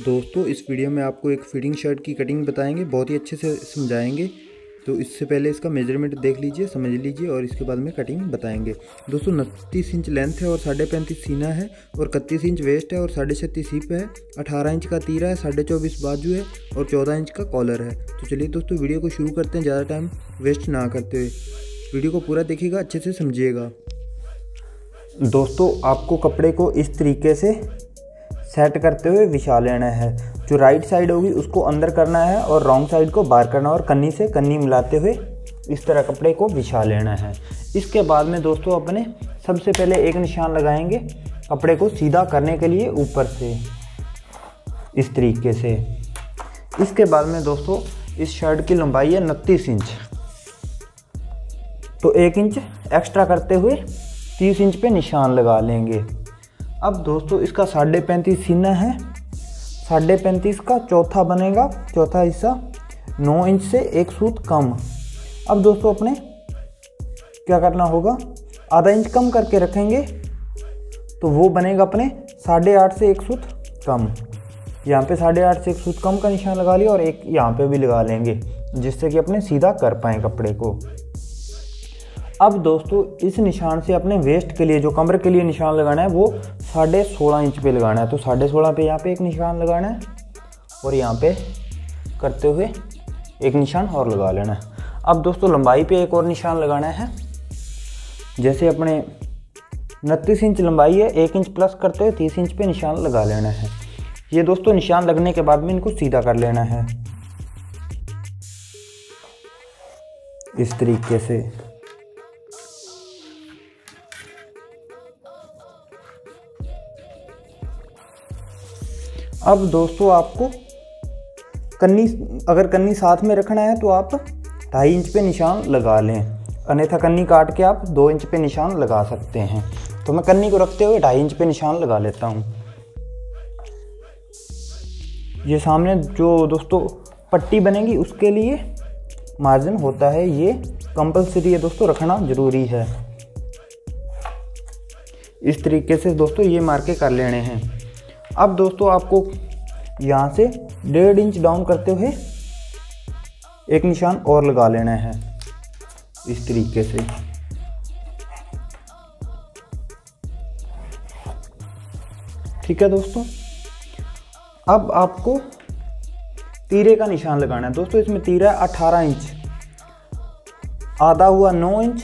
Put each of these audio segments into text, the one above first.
दोस्तों इस वीडियो में आपको एक फिटिंग शर्ट की कटिंग बताएंगे, बहुत ही अच्छे से समझाएंगे। तो इससे पहले इसका मेजरमेंट देख लीजिए, समझ लीजिए और इसके बाद में कटिंग बताएंगे। दोस्तों 29 इंच लेंथ है और 35.5 सीना है और 31 इंच वेस्ट है और 36.5 हिप है, 18 इंच का तीरा है, 24.5 बाजू है और 14 इंच का कॉलर है। तो चलिए दोस्तों वीडियो को शुरू करते हैं, ज़्यादा टाइम वेस्ट ना करते हुए वीडियो को पूरा देखिएगा, अच्छे से समझिएगा। दोस्तों आपको कपड़े को इस तरीके से सेट करते हुए बिछा लेना है। जो राइट साइड होगी उसको अंदर करना है और रॉन्ग साइड को बाहर करना है और कन्नी से कन्नी मिलाते हुए इस तरह कपड़े को बिछा लेना है। इसके बाद में दोस्तों अपने सबसे पहले एक निशान लगाएंगे कपड़े को सीधा करने के लिए ऊपर से, इस तरीके से। इसके बाद में दोस्तों इस शर्ट की लंबाई है 29 इंच, तो 1 इंच एक्स्ट्रा करते हुए 30 इंच पे निशान लगा लेंगे। अब दोस्तों इसका 35.5 सीना है, 35.5 का चौथा बनेगा, चौथा हिस्सा 9 इंच से 1 सूत कम। अब दोस्तों अपने क्या करना होगा, आधा इंच कम करके रखेंगे तो वो बनेगा अपने 8.5 से 1 सूत कम। यहाँ पे 8.5 से 1 सूत कम का निशान लगा लिया और एक यहाँ पे भी लगा लेंगे, जिससे कि अपने सीधा कर पाएँ कपड़े को। अब दोस्तों इस निशान से अपने वेस्ट के लिए, जो कमर के लिए निशान लगाना है, वो 16.5 इंच पे लगाना है। तो 16.5 पे यहाँ पे एक निशान लगाना है और यहाँ पे करते हुए एक निशान और लगा लेना है। अब दोस्तों लंबाई पे एक और निशान लगाना है। जैसे अपने 29 इंच लंबाई है, 1 इंच प्लस करते हुए 30 इंच पे निशान लगा लेना है। ये दोस्तों निशान लगने के बाद में इनको सीधा कर लेना है इस तरीके से। अब दोस्तों आपको कन्नी, अगर कन्नी साथ में रखना है तो आप 2.5 इंच पे निशान लगा लें, अन्यथा कन्नी काट के आप 2 इंच पे निशान लगा सकते हैं। तो मैं कन्नी को रखते हुए 2.5 इंच पे निशान लगा लेता हूँ। ये सामने जो दोस्तों पट्टी बनेगी उसके लिए मार्जिन होता है, ये कंपलसरी है दोस्तों, रखना ज़रूरी है। इस तरीके से दोस्तों ये मार्के कर लेने हैं। अब दोस्तों आपको यहाँ से 1.5 इंच डाउन करते हुए एक निशान और लगा लेना है इस तरीके से। ठीक है दोस्तों, अब आपको तीरे का निशान लगाना है। दोस्तों इसमें तीरा 18 इंच, आधा हुआ 9 इंच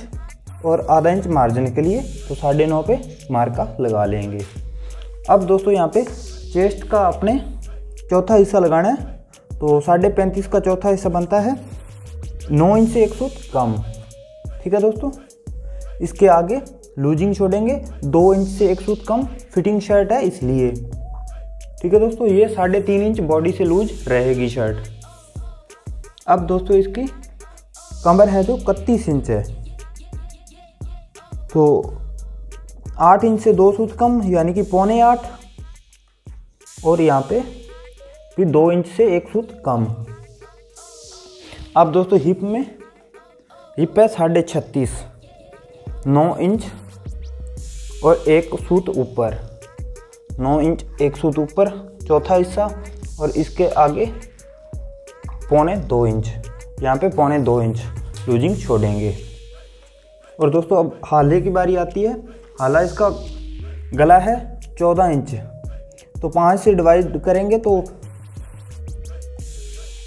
और आधा इंच मार्जिन के लिए, तो 9.5 पे मार्का लगा लेंगे। अब दोस्तों यहाँ पे चेस्ट का अपने चौथा हिस्सा लगाना है, तो 35.5 का चौथा हिस्सा बनता है 9 इंच से 1 सूत कम। ठीक है दोस्तों, इसके आगे लूजिंग छोड़ेंगे 2 इंच से 1 सूत कम, फिटिंग शर्ट है इसलिए। ठीक है दोस्तों, ये 3.5 इंच बॉडी से लूज रहेगी शर्ट। अब दोस्तों इसकी कमर है जो 31 इंच है, तो 8 इंच से 2 सूत कम, यानी कि 7.25 और यहाँ पे भी 2 इंच से 1 सूत कम। अब दोस्तों हिप में, हिप है 36.5, 9 इंच और 1 सूत ऊपर, 9 इंच 1 सूत ऊपर चौथा हिस्सा, और इसके आगे 2.25 इंच, यहाँ पे 2.25 इंच लूजिंग छोड़ेंगे। और दोस्तों अब हाले की बारी आती है। हाला इसका गला है 14 इंच, तो 5 से डिवाइड करेंगे तो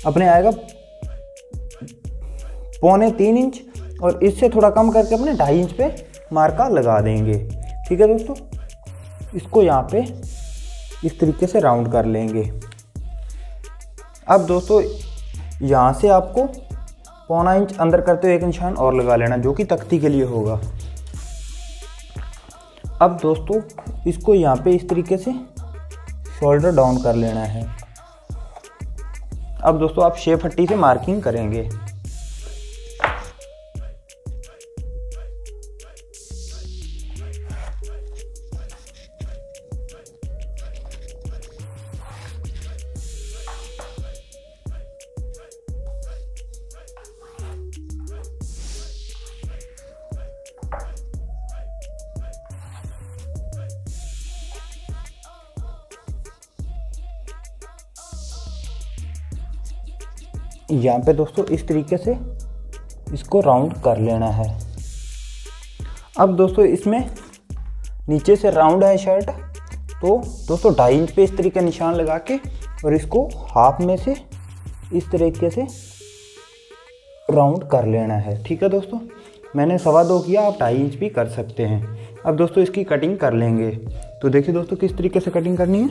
अपने आएगा 3.25 इंच और इससे थोड़ा कम करके अपने 2.5 इंच पे मार्का लगा देंगे। ठीक है दोस्तों, इसको यहाँ पे इस तरीके से राउंड कर लेंगे। अब दोस्तों यहाँ से आपको 0.25 इंच अंदर करते हुए एक निशान और लगा लेना, जो कि तख्ती के लिए होगा। अब दोस्तों इसको यहाँ पे इस तरीके से शोल्डर डाउन कर लेना है। अब दोस्तों आप 6 फट्टी से मार्किंग करेंगे। यहाँ पे दोस्तों इस तरीके से इसको राउंड कर लेना है। अब दोस्तों इसमें नीचे से राउंड है शर्ट, तो दोस्तों ढाई इंच पे इस तरीके निशान लगा के और इसको हाफ में से इस तरीके से राउंड कर लेना है। ठीक है दोस्तों, मैंने 2.25 किया, आप 2.5 इंच भी कर सकते हैं। अब दोस्तों इसकी कटिंग कर लेंगे, तो देखिए दोस्तों किस तरीके से कटिंग करनी है।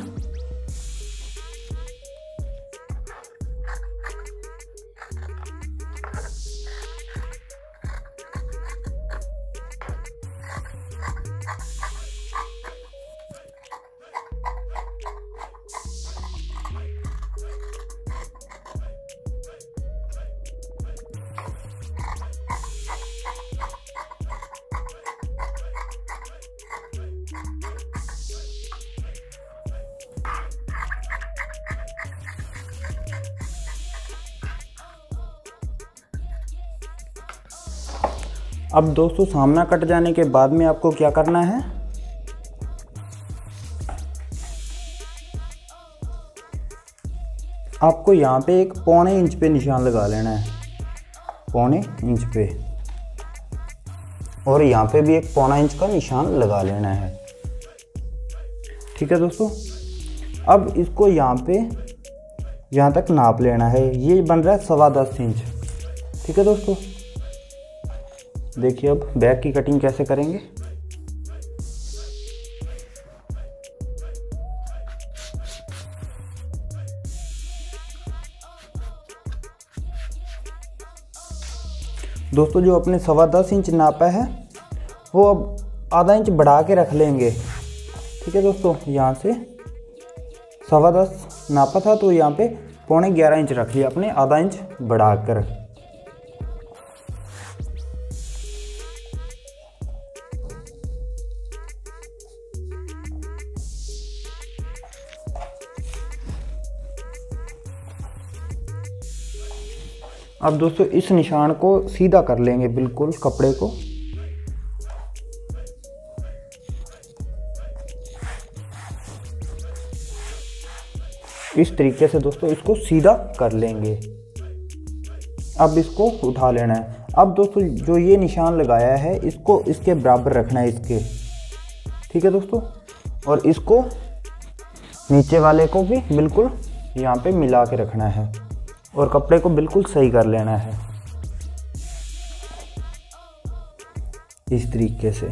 अब दोस्तों सामना कट जाने के बाद में आपको क्या करना है, आपको यहाँ पे एक 0.25 इंच पे निशान लगा लेना है, 0.25 इंच पे, और यहाँ पे भी एक 0.25 इंच का निशान लगा लेना है। ठीक है दोस्तों, अब इसको यहाँ पे यहाँ तक नाप लेना है। ये बन रहा है 10.25 इंच। ठीक है दोस्तों, देखिए अब बैग की कटिंग कैसे करेंगे। दोस्तों जो अपने 10.25 इंच नापा है वो अब आधा इंच बढ़ा के रख लेंगे। ठीक है दोस्तों, यहाँ से 10.25 नापा था तो यहाँ पे 11.25 इंच रख लिया अपने, आधा इंच बढ़ा कर। अब दोस्तों इस निशान को सीधा कर लेंगे बिल्कुल कपड़े को। इस तरीके से दोस्तों इसको सीधा कर लेंगे। अब इसको उठा लेना है। अब दोस्तों जो ये निशान लगाया है इसको इसके बराबर रखना है इसके। ठीक है दोस्तों, और इसको नीचे वाले को भी बिल्कुल यहाँ पे मिला के रखना है और कपड़े को बिल्कुल सही कर लेना है इस तरीके से।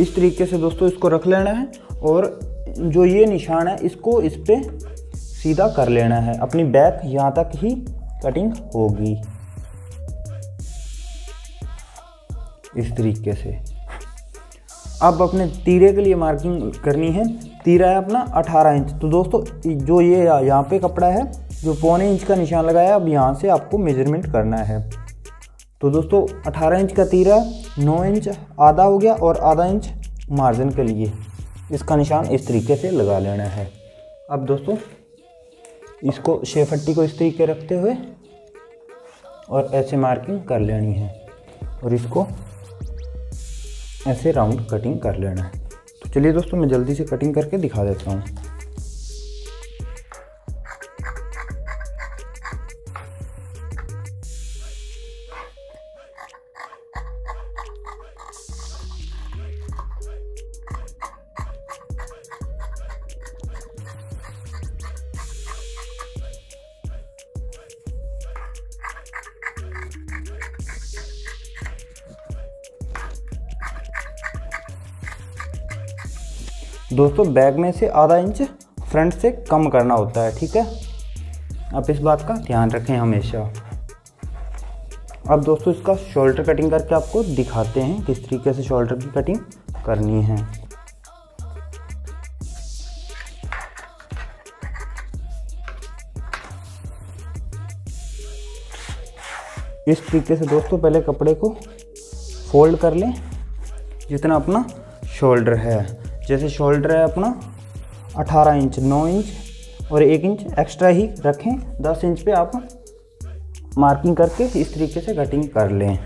इस तरीके से दोस्तों इसको रख लेना है और जो ये निशान है इसको इस पे सीधा कर लेना है। अपनी बैक यहाँ तक ही कटिंग होगी इस तरीके से। अब अपने तीरे के लिए मार्किंग करनी है। तीरा है अपना 18 इंच, तो दोस्तों जो ये यहाँ पे कपड़ा है जो 0.25 इंच का निशान लगाया, अब यहाँ से आपको मेजरमेंट करना है। तो दोस्तों 18 इंच का तीरा, 9 इंच आधा हो गया और आधा इंच मार्जिन के लिए इसका निशान इस तरीके से लगा लेना है। अब दोस्तों इसको शेप पट्टी को इस तरीके रखते हुए और ऐसे मार्किंग कर लेनी है और इसको ऐसे राउंड कटिंग कर लेना है। तो चलिए दोस्तों मैं जल्दी से कटिंग करके दिखा देता हूँ। दोस्तों बैग में से आधा इंच फ्रंट से कम करना होता है। ठीक है, आप इस बात का ध्यान रखें हमेशा। अब दोस्तों इसका शोल्डर कटिंग करके आपको दिखाते हैं किस तरीके से शोल्डर की कटिंग करनी है। इस तरीके से दोस्तों पहले कपड़े को फोल्ड कर लें जितना अपना शोल्डर है। जैसे शोल्डर है अपना 18 इंच, 9 इंच और 1 इंच एक्स्ट्रा ही रखें, 10 इंच पे आप मार्किंग करके इस तरीके से कटिंग कर लें।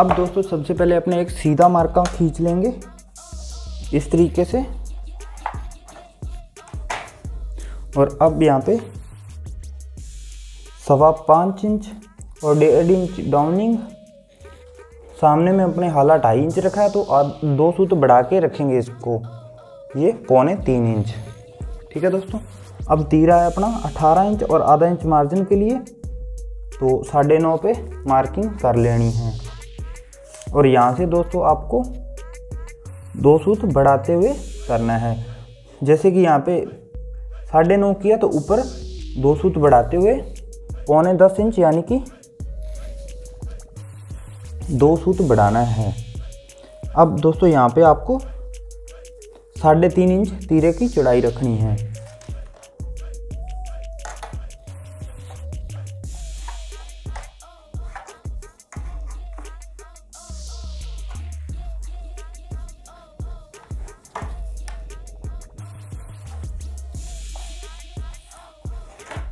अब दोस्तों सबसे पहले अपने एक सीधा मार्का खींच लेंगे इस तरीके से, और अब यहाँ पे 5.25 इंच और 1.5 इंच डाउनिंग। सामने में अपने हाला 2.5 इंच रखा है तो आप 2 सूत बढ़ा के रखेंगे इसको, ये 2.25 इंच। ठीक है दोस्तों, अब तीरा है अपना 18 इंच और ½ इंच मार्जिन के लिए, तो 9.5 पे मार्किंग कर लेनी है। और यहाँ से दोस्तों आपको 2 सूत बढ़ाते हुए करना है, जैसे कि यहाँ पे 9.5 किया तो ऊपर 2 सूत बढ़ाते हुए 10.25 इंच यानी कि 2 सूत बढ़ाना है। अब दोस्तों यहाँ पे आपको 3.5 इंच तीरे की चौड़ाई रखनी है।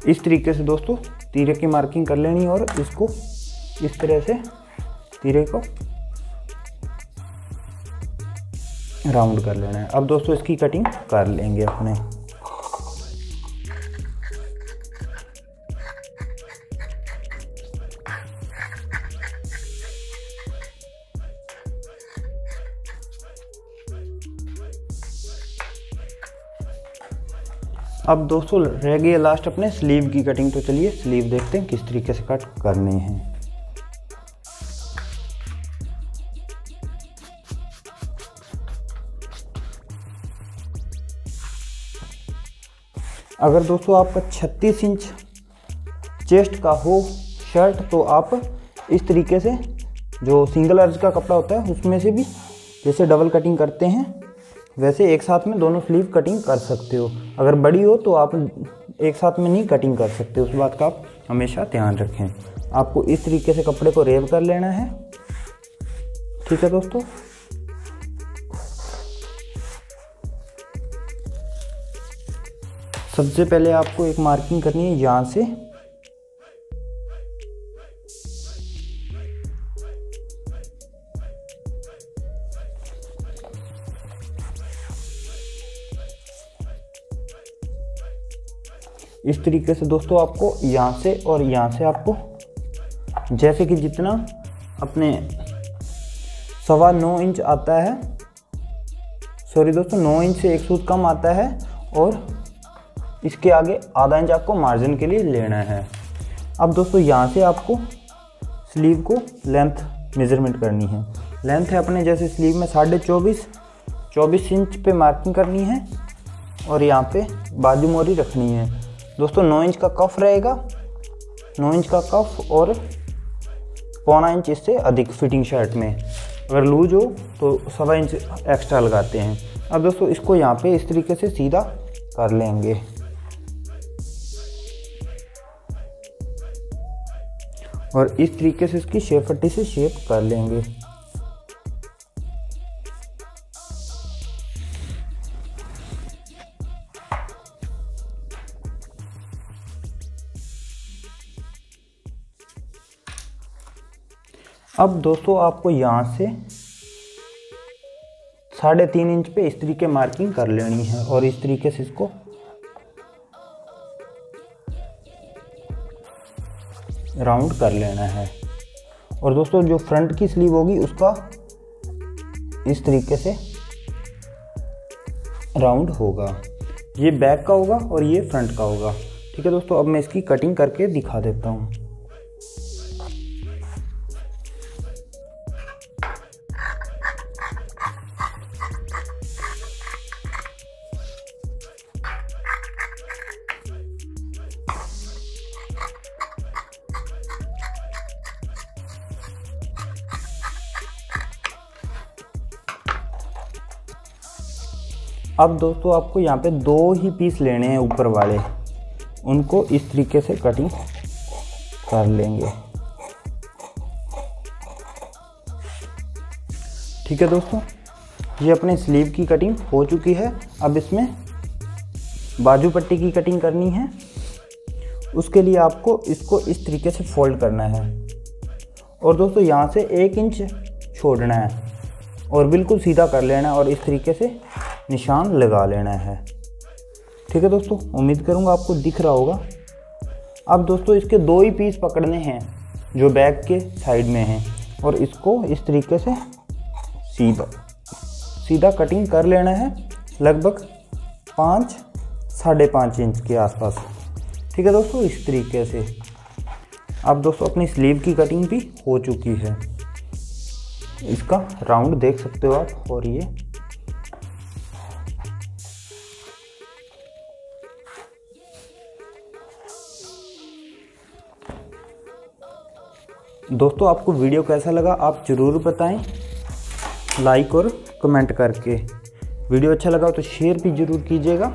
इस तरीके से दोस्तों तीरे की मार्किंग कर लेनी और इसको इस तरह से तीरे को राउंड कर लेना है। अब दोस्तों इसकी कटिंग कर लेंगे अपने। अब दोस्तों रह गई लास्ट अपने स्लीव की कटिंग, तो चलिए स्लीव देखते हैं किस तरीके से कट करनी है। अगर दोस्तों आपका 36 इंच चेस्ट का हो शर्ट तो आप इस तरीके से जो सिंगल अर्ज का कपड़ा होता है उसमें से भी जैसे डबल कटिंग करते हैं वैसे एक साथ में दोनों स्लीव कटिंग कर सकते हो। अगर बड़ी हो तो आप एक साथ में नहीं कटिंग कर सकते, उस बात का आप हमेशा ध्यान रखें। आपको इस तरीके से कपड़े को रेब कर लेना है। ठीक है दोस्तों, सबसे पहले आपको एक मार्किंग करनी है यहाँ से, इस तरीके से दोस्तों आपको यहाँ से और यहाँ से आपको जैसे कि जितना अपने 9.25 इंच आता है, सॉरी दोस्तों 9 इंच से 1 सूत कम आता है, और इसके आगे ½ इंच आपको मार्जिन के लिए लेना है। अब दोस्तों यहाँ से आपको स्लीव को लेंथ मेजरमेंट करनी है। लेंथ है अपने जैसे स्लीव में 24.5 इंच पे मार्किंग करनी है, और यहाँ पे बाजू मोरी रखनी है। दोस्तों 9 इंच का कफ रहेगा, 9 इंच का कफ और 1.25 इंच इससे अधिक फिटिंग शर्ट में। अगर लूज हो तो 1.25 इंच एक्स्ट्रा लगाते हैं। अब दोस्तों इसको यहाँ पे इस तरीके से सीधा कर लेंगे, और इस तरीके से इसकी शेप पट्टी से शेप कर लेंगे। अब दोस्तों आपको यहाँ से 3.5 इंच पे इस तरीके मार्किंग कर लेनी है, और इस तरीके से इसको राउंड कर लेना है। और दोस्तों जो फ्रंट की स्लीव होगी उसका इस तरीके से राउंड होगा, ये बैक का होगा और ये फ्रंट का होगा। ठीक है दोस्तों, अब मैं इसकी कटिंग करके दिखा देता हूँ। अब दोस्तों आपको यहाँ पे 2 ही पीस लेने हैं ऊपर वाले, उनको इस तरीके से कटिंग कर लेंगे। ठीक है दोस्तों, ये अपने स्लीव की कटिंग हो चुकी है। अब इसमें बाजू पट्टी की कटिंग करनी है। उसके लिए आपको इसको इस तरीके से फोल्ड करना है और दोस्तों यहाँ से 1 इंच छोड़ना है और बिल्कुल सीधा कर लेना है और इस तरीके से निशान लगा लेना है। ठीक है दोस्तों, उम्मीद करूँगा आपको दिख रहा होगा। अब दोस्तों इसके 2 ही पीस पकड़ने हैं जो बैग के साइड में हैं और इसको इस तरीके से सीधा कटिंग कर लेना है लगभग 5-5.5 इंच के आसपास। ठीक है दोस्तों, इस तरीके से। अब दोस्तों अपनी स्लीव की कटिंग भी हो चुकी है। इसका राउंड देख सकते हो आप। और ये दोस्तों आपको वीडियो कैसा लगा आप ज़रूर बताएं लाइक और कमेंट करके। वीडियो अच्छा लगा तो शेयर भी ज़रूर कीजिएगा।